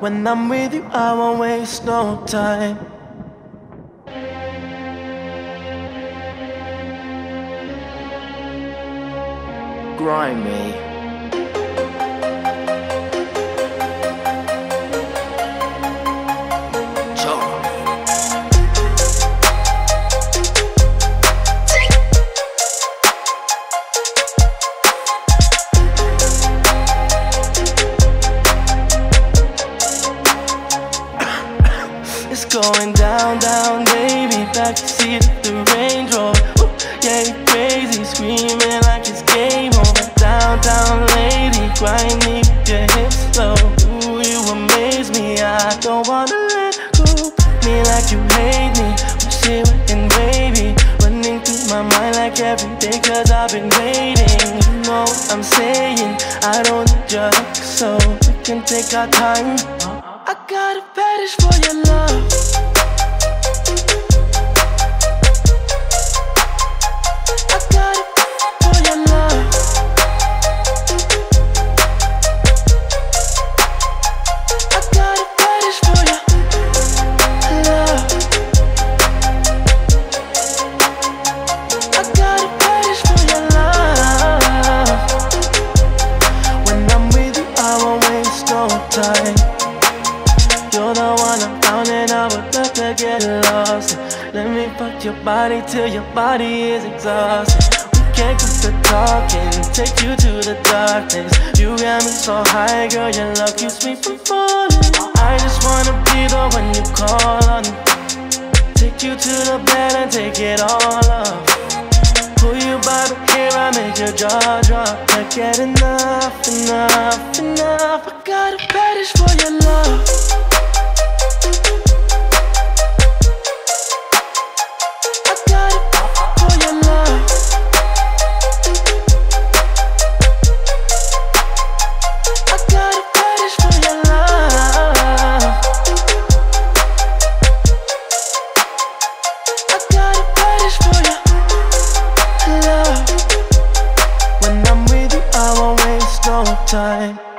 When I'm with you, I won't waste no time. Grind me. It's going down, down, baby. Backseat of the Range Rover. Ooh, yeah, you crazy, screaming like it's game over. Down, down, lady, grind me with your hips slow. Ooh, you amaze me, I don't wanna let go. Me like you hate me, but shit, and baby, running through my mind like every day, 'cause I've been waiting. You know what I'm saying, I don't need your help, so we can take our time. I got a fetish for your love. I got a fetish for your love. I got a fetish for your love. I got a fetish for your love. When I'm with you, I won't waste no time. You're the one I'm down and I would love to get lost. Let me fuck your body till your body is exhausted. We can't keep the talking, take you to the darkness. You got me so high, girl, your love keeps me from falling. I just wanna be the one you call on. Take you to the bed and take it all off. Pull you by the hair, I make your jaw drop. Can't get enough, enough, enough. I got a fetish for your love. Time.